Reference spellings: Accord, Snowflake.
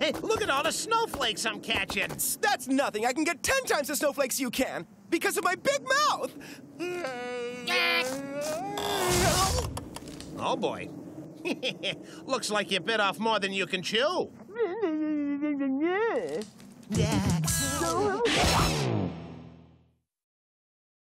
Hey, look at all the snowflakes I'm catching. That's nothing. I can get 10 times the snowflakes you can because of my big mouth. Oh, boy. Looks like you bit off more than you can chew.